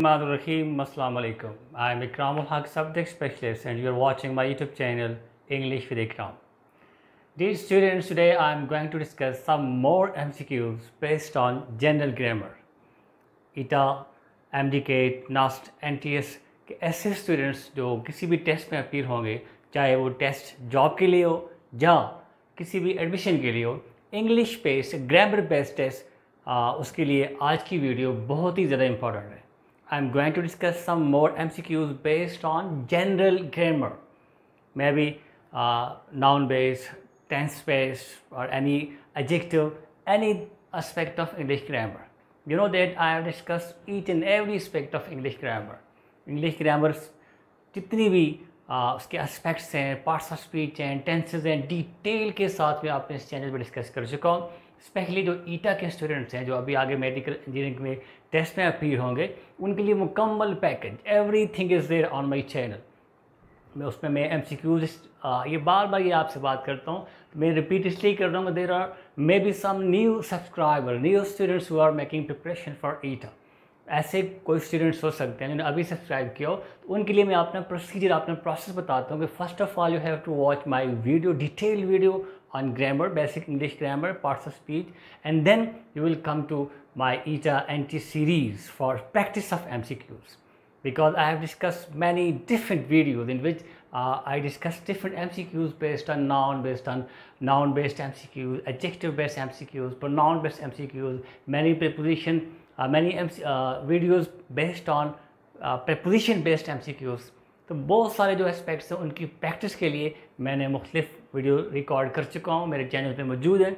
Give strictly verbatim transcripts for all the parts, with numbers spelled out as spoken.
Assalamu alaikum. I am Ikram ul Haq, subject specialist, and you are watching my YouTube channel English with Ikram. Dear students, today I am going to discuss some more M C Qs based on general grammar. E T E A, M D C A T, N U S T, N T S के ऐसे students जो किसी भी test में appear होंगे, चाहे वो test job के लिए हो या किसी भी admission के लिए हो, English based, grammar based test आ, उसके लिए आज की वीडियो बहुत ही ज़्यादा important है. I am going to discuss some more M C Qs based on general grammar, maybe uh, noun based, tense based, or any adjective, any aspect of English grammar. You know that I have discussed each and every aspect of English grammar. English grammar जितनी भी उसके aspects हैं, parts of speech हैं, tenses हैं, detail के साथ में आपने इस channel पर discuss कर चुका हूँ. स्पेशली जो ईटा के स्टूडेंट्स हैं जो अभी आगे मेडिकल इंजीनियरिंग में टेस्ट में अपीयर होंगे, उनके लिए मुकम्मल package everything is there on my channel. मैं उसमें मैं एमसीक्यूज ये बार बार ये आपसे बात करता हूँ, मैं रिपीट इसलिए कर रहा हूँ. There are may be some new subscriber, new students who are making preparation for ETEA. ऐसे कोई स्टूडेंट्स हो सकते हैं जिन्होंने अभी सब्सक्राइब किया हो, तो उनके लिए मैं अपना प्रोसीजर, अपना प्रोसेस बताता हूँ कि first of all you have to watch my video, detail video on grammar, basic English grammar, parts of speech, and then you will come to my E T E A N T series for practice of M C Qs, because I have discussed many different videos in which uh, I discuss different M C Qs based on noun, based on noun based M C Qs, adjective based M C Qs, pronoun based M C Qs, many preposition, uh, many M C, uh, videos based on uh, preposition based M C Qs. तो बहुत सारे जो aspects हैं उनकी practice के लिए मैंने मुख्तलिफ वीडियो रिकॉर्ड कर चुका हूँ, मेरे चैनल पे मौजूद है.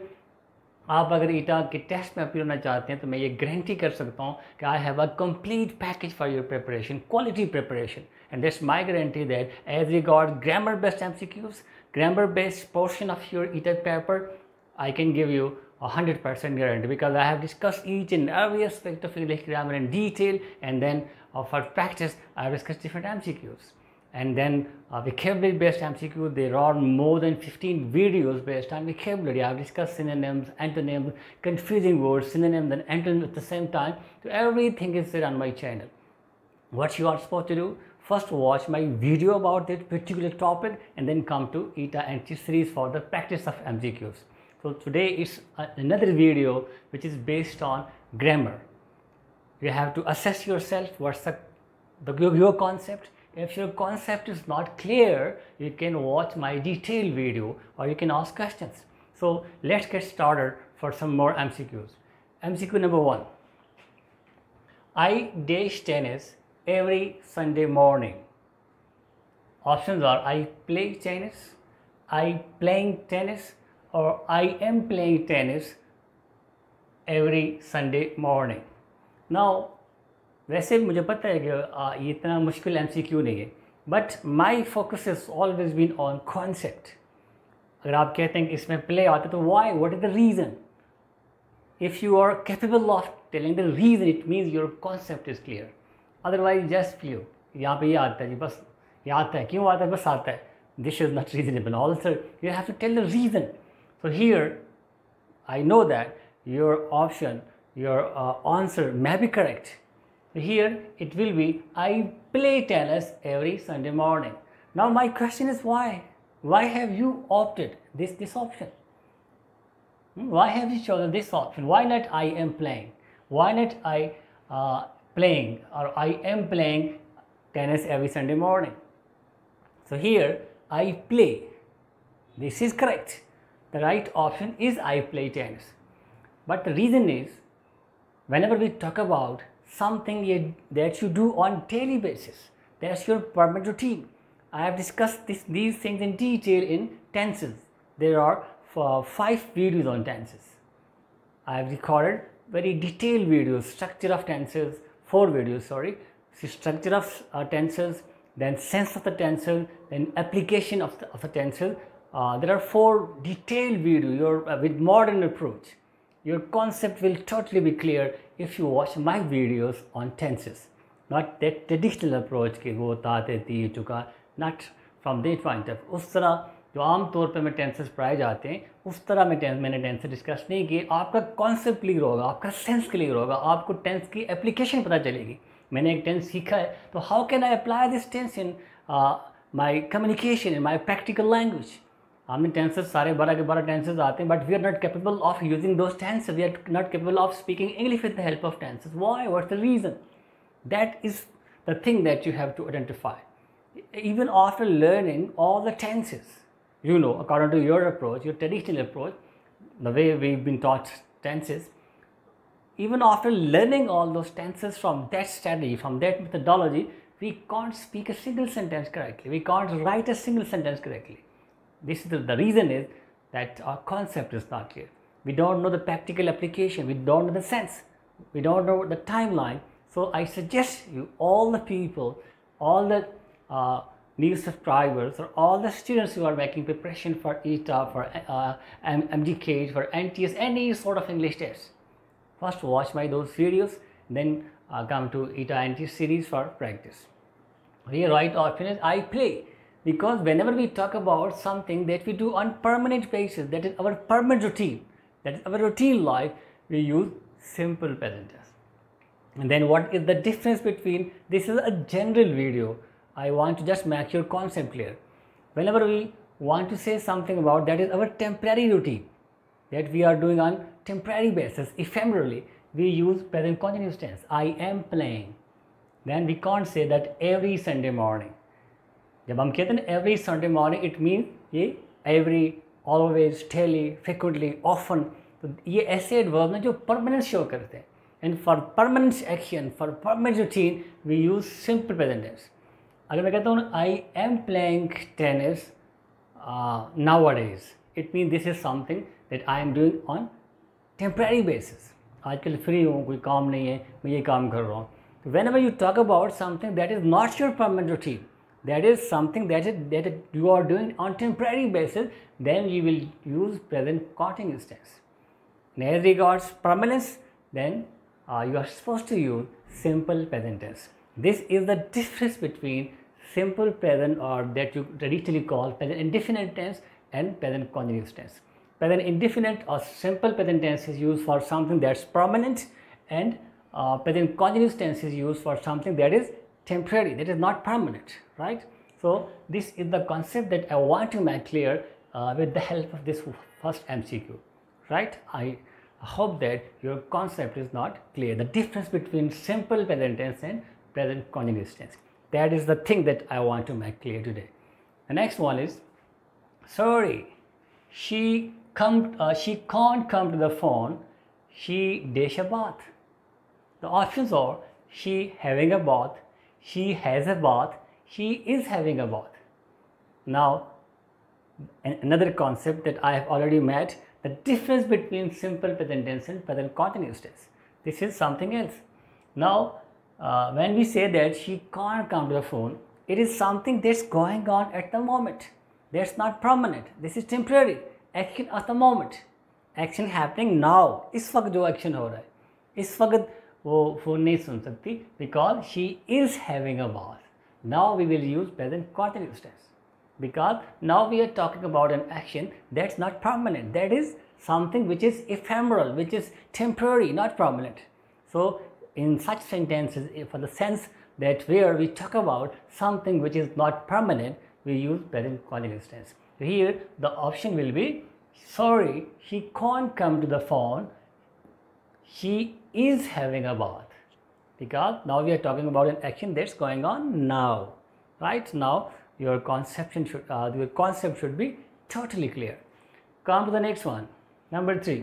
आप अगर ईटा के टेस्ट में अपीयर होना चाहते हैं तो मैं ये गारंटी कर सकता हूँ कि I have a complete package for your preparation, quality preparation, and that's my guarantee that as regard grammar based M C Qs, grammar based portion of your ETEA paper, I can give you a hundred percent guarantee, because I have discussed each and every aspect of English grammar in detail, and then uh, for practice I have discussed different M C Qs, and then uh, vocabulary based M C Q. There are more than fifteen videos based on vocabulary. I have discussed synonyms, antonyms, confusing words, synonyms and antonyms at the same time. So everything is there on my channel. What you are supposed to do: first watch my video about that particular topic, and then come to E T E A N T series for the practice of M C Qs. So today is another video which is based on grammar. You have to assess yourself, what's the, the your concept. If your concept is not clear, you can watch my detailed video, or you can ask questions. So let's get started for some more M C Qs. M C Q number one. I dash tennis every Sunday morning. Options are I play tennis, I playing tennis, or I am playing tennis every Sunday morning. Now, वैसे मुझे पता है कि आ, ये इतना मुश्किल M C Q नहीं है, but my focus has always been on concept. अगर आप कहते हैं कि इसमें play आता है तो why? What is the reason? If you are capable of telling the reason, it means your concept is clear. Otherwise, just play. यहाँ पे ये आता है जी, बस ये आता है, क्यों आता है, बस आता है. This is not reasonable. Also, you have to tell the reason. So here, I know that your option, your uh, answer may be correct. Here it will be, I play tennis every Sunday morning. Now my question is why? Why have you opted this, this option? Why have you chosen this option? Why not I am playing? Why not I uh, playing, or I am playing tennis every Sunday morning? So here, I play. This is correct. The right option is I play tennis. But the reason is, whenever we talk about something that you do on daily basis, that's your permanent routine. I have discussed this, these things in detail in tenses. There are uh, five videos on tenses. I have recorded very detailed videos, structure of tenses, four videos, sorry, structure of uh, tenses, then sense of the tenses, then application of the, of the tenses. Uh, there are four detailed videos your, uh, with modern approach. Your concept will totally be clear if you watch my videos on tenses. Not that traditional approach ke wo taate ti chuka, not from that point of us tarah jo aam taur pe mein tenses paaye jaate hain, us tarah mein tense maine tense discuss nahi kiye. Aapka concept clear hoga, aapka sense clear hoga, aapko tense ki application pata chalegi. मैंने एक tense सीखा है, तो how can I apply this tense in my communication, in my practical language. हमने tenses सारे बारह के बारह टेंसेज आते हैं, but we are not capable of using those tenses, we are not capable of speaking English with the help of tenses. Why, what's the reason? That is the thing that you have to identify. Even after learning all the tenses, you know, according to your approach, your traditional approach, the way we've been taught tenses, even after learning all those tenses from that study, from that methodology, we can't speak a single sentence correctly. We can't write a single sentence correctly. This is the, the reason is that our concept is not clear. We don't know the practical application. We don't know the sense. We don't know the timeline. So I suggest you, all the people, all the uh, new subscribers or all the students who are making preparation for E T E A, for uh, M D C A T, for N T S, any sort of English test, first watch my those videos, then uh, come to E T E A N T S series for practice. We write or finish, I play, because whenever we talk about something that we do on permanent basis, that is our permanent routine, that is our routine life, we use simple present tense. And then what is the difference between, this is a general video, I want to just make your concept clear. Whenever we want to say something about, that is our temporary routine that we are doing on temporary basis, ephemerally, we use present continuous tense. I am playing. Then we can't say that every Sunday morning. जब हम कहते हैं every Sunday morning, it means ये every, always, daily, frequently, often. तो ये ऐसे adverb हैं जो permanent show करते हैं. And for permanent action, for permanent routine, we use simple present tense. अगर मैं कहता हूँ I am playing tennis nowadays, it mean this is something that I am doing on temporary basis. आजकल free हूँ, कोई काम नहीं है, मैं ये काम कर रहा हूँ. तो whenever you talk about something that is not your permanent routine, that is something that is that you are doing on temporary basis, then you will use present continuous tense. And as regards permanence, then you are supposed to use simple present tense. This is the difference between simple present, or that you traditionally call present indefinite tense, and present continuous tense. Present indefinite or simple present tense is used for something that's permanent, and uh, present continuous tense is used for something that is temporary, that is not permanent, right? So this is the concept that I want to make clear uh, with the help of this first M C Q, right? I hope that your concept is not clear. The difference between simple present tense and present continuous tense, that is the thing that I want to make clear today. The next one is, sorry, she come, uh, she can't come to the phone, she dash a bath. The options are, she having a bath, she has a bath, she is having a bath. Now, another concept that I have already met, the difference between simple present tense and present continuous tense. This is something else. Now, Uh, when we say that she can't come to the phone, it is something that's going on at the moment. That's not permanent. This is temporary. Action at the moment. Action happening now. इस वक्त जो action हो रहा है, इस वक्त वो phone नहीं सुन सकती, because she is having a bath. Now we will use present continuous tense, because now we are talking about an action that's not permanent. That is something which is ephemeral, which is temporary, not permanent. So in such sentences, for the sense that where we talk about something which is not permanent, we use present continuous tense. Here, the option will be, sorry, she can't come to the phone, she is having a bath. Because now we are talking about an action that's going on now, right? Now, your conception should, uh, your concept should be totally clear. Come to the next one. Number three,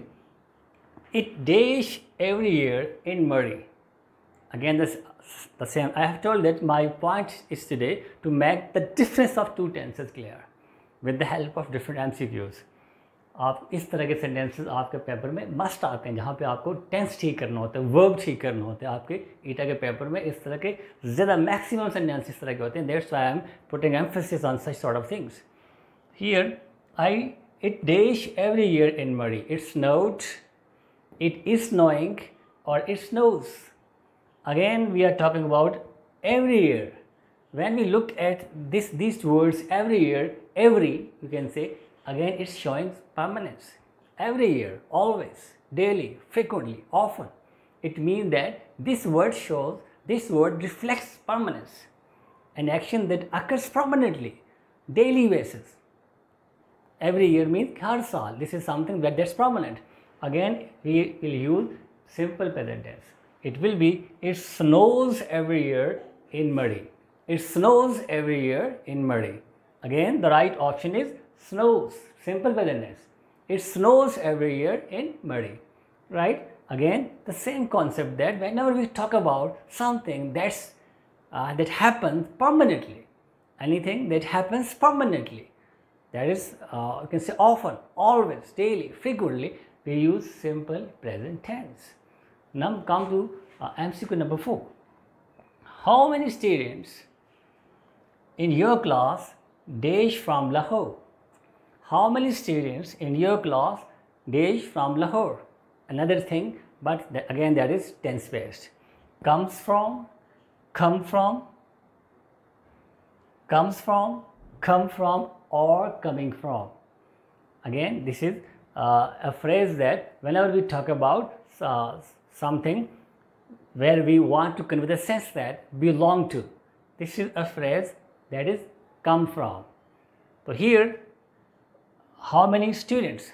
it dash every year in Murree. Again, this the same. I have told that my point is today to make the difference of two tenses clear with the help of different M C Qs. आप इस तरह के sentences आपके paper में must आते हैं, जहाँ पे आपको tense ठीक करना होता है, verb ठीक करना होता है. आपके E T E A के paper में इस तरह के ज़्यादा maximum sentences इस तरह के होते हैं. That's why I am putting emphasis on such sort of things. Here, I it dash every year in Murree. It snowed, it is snowing, or it snows. Again, we are talking about every year. When we look at this, these words every year, every, you can say, again it's showing permanence. Every year, always, daily, frequently, often. It means that this word shows This word reflects permanence, an action that occurs permanently, daily basis. Every year means har saal. This is something that that's permanent. Again, we will use simple present tense. It will be, it snows every year in Murree. It snows every year in Murree. Again, the right option is snows, simple present tense. It snows every year in Murree, right? Again, the same concept that whenever we talk about something that's, uh, that happens permanently, anything that happens permanently, that is, uh, you can say often, always, daily, frequently, we use simple present tense. Now come to uh, M C Q number four. How many students in your class dash from Lahore? How many students in your class dash from Lahore? Another thing, but that, again that is tense based. Comes from, come from, comes from, come from, or coming from. Again, this is uh, a phrase that whenever we talk about uh, something where we want to convey the sense that belong to, this is a phrase that is come from. So here, how many students?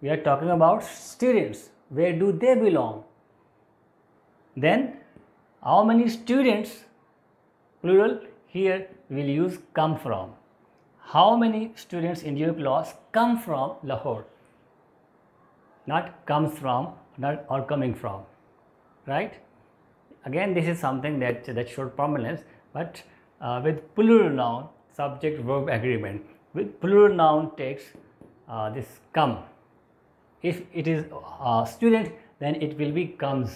We are talking about students. Where do they belong? Then, how many students, plural, here we'll use come from. How many students in your class come from Lahore? Not comes from, not or coming from, right? Again, this is something that that showed prominence, but uh, with plural noun, subject verb agreement. With plural noun takes uh, this come. If it is a student, then it will be comes.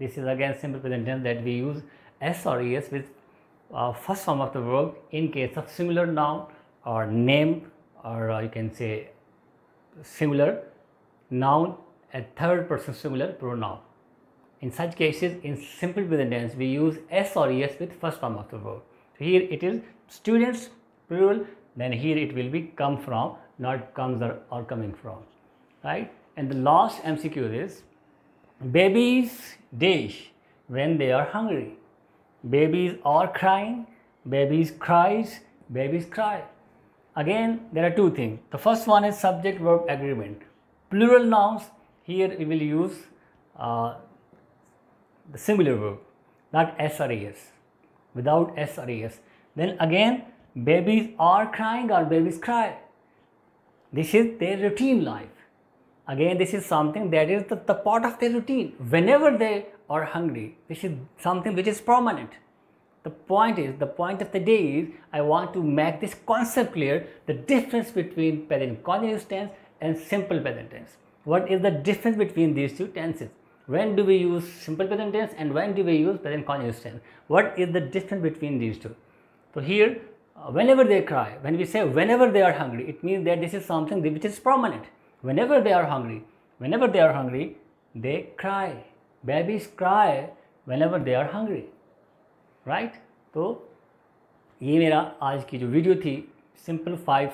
This is again simple present tense that we use s or es with uh, first form of the verb in case of similar noun or name, or uh, you can say similar noun, a third person singular pronoun. In such cases, in simple present tense, we use s or es with first form of the verb. So here it is students, plural, then here it will be come from, not comes or, or coming from. Right? And the last M C Q is babies dish when they are hungry. Babies are crying, babies cries, babies cry. Again, there are two things. The first one is subject verb agreement. Plural nouns, here we will use uh, the singular verb, not s or es, without s or es. Then again, babies are crying or babies cry. This is their routine life. Again, this is something that is the, the part of their routine. Whenever they are hungry, this is something which is permanent. The point is, the point of the day is, I want to make this concept clear, the difference between present continuous tense and simple present tense. What is the difference between these two tenses? When do we use simple present tense and when do we use present continuous tense? What is the difference between these two? So here, uh, whenever they cry, when we say whenever they are hungry, it means that this is something which is permanent. Whenever they are hungry, whenever they are hungry, they cry. Babies cry whenever they are hungry, right? तो ये मेरा आज की जो video थी simple five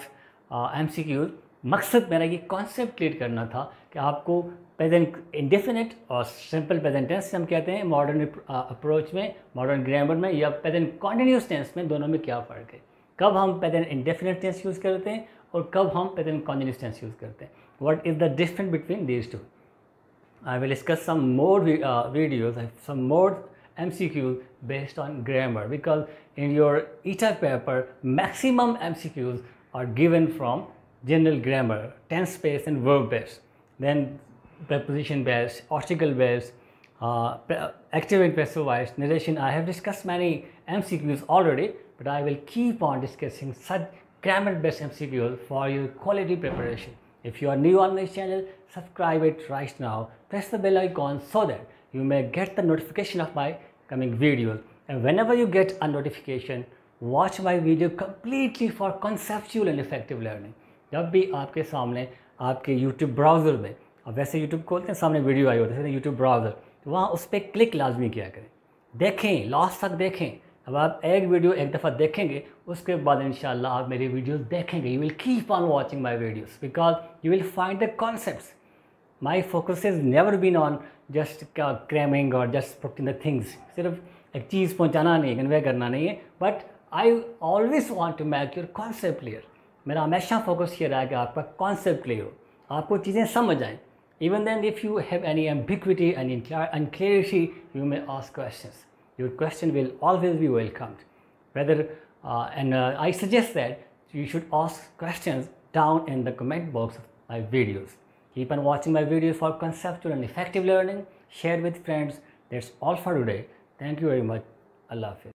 MCQs, मकसद मेरा ये कॉन्सेप्ट क्लियर करना था कि आपको प्रेजेंट इंडेफिनिट और सिंपल प्रेजेंट टेंस हम कहते हैं मॉडर्न अप्रोच में, मॉडर्न ग्रामर में या प्रेजेंट कॉन्टिन्यूस टेंस में, दोनों में क्या फ़र्क है, कब हम प्रेजेंट इंडेफिनिट टेंस यूज़ करते हैं और कब हम प्रेजेंट कॉन्टिन्यूस टेंस यूज़ करते हैं. What is the difference between these two? I will discuss some more uh, videos, some more M C Qs based on grammar, because in your E T E A paper, maximum M C Qs are given from general grammar, tense based and verb based, then preposition based, article based, uh, active and passive voice, narration. I have discussed many M C Qs already, but I will keep on discussing such grammar based M C Qs for your quality preparation. If you are new on this channel, subscribe it right now, press the bell icon so that you may get the notification of my coming videos. And whenever you get a notification, watch my video completely for conceptual and effective learning. जब भी आपके सामने आपके YouTube browser में, और वैसे YouTube खोलते हैं सामने वीडियो आई होती है यूट्यूब ब्राउज़र, तो वहाँ उस पर क्लिक लाजमी किया करें, देखें, लास्ट तक देखें. अब आप एक वीडियो एक दफ़ा देखेंगे, उसके बाद इंशाल्लाह आप मेरी वीडियोस देखेंगे. You will keep on watching my videos because you will find the concepts My focus has never been on just cramming or just putting the things. सिर्फ एक चीज़ पहुंचाना नहीं है, कन्वे करना नहीं है. But I always want to make your concept clear. मेरा हमेशा focus ये रहा है कि आपका concept clear हो, आपको चीज़ें समझ आएं. Even then, if you have any ambiguity and unclarity, you may ask questions. Your question will always be welcomed. Whether uh, and uh, I suggest that you should ask questions down in the comment box of my videos. Keep on watching my videos for conceptual and effective learning. Share with friends. That's all for today. Thank you very much. Allah Hafiz.